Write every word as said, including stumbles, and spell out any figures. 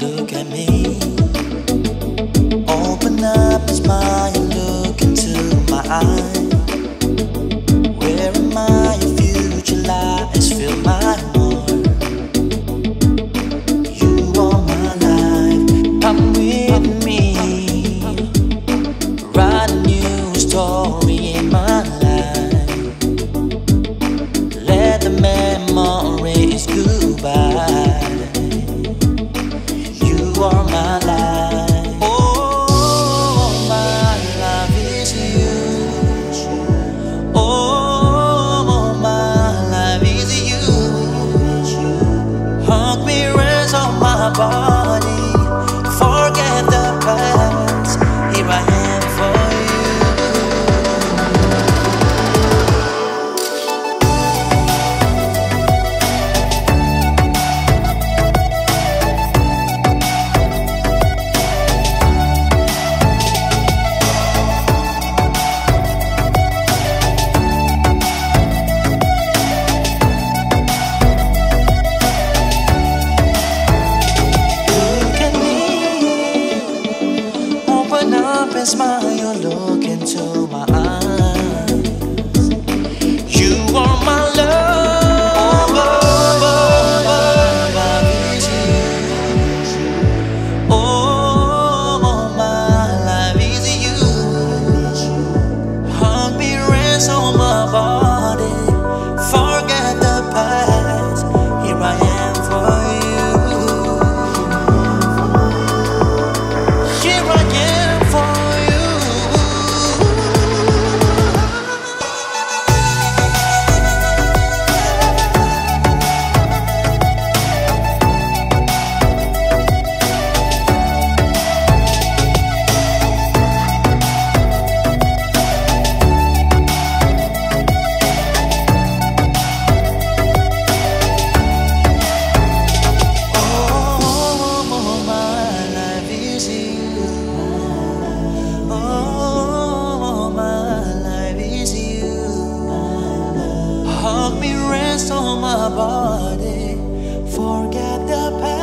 Look at me, open up and smile and look into my eye. Where am I? Your future lies fill my heart. You are my life, come with me, write a new story in my life. Let the memories go by. You are my life. Oh, my love is you. Oh, my love is you. Hug me, rest on my body. Forget the past. Here I am for and smile, you look into my eyes. You are my love. Oh, my love is you. Oh, my love is you. Hug me, rest on my body. Forget the past. Here I am for you. Here I am. Hug me, rest on my body. Forget the past.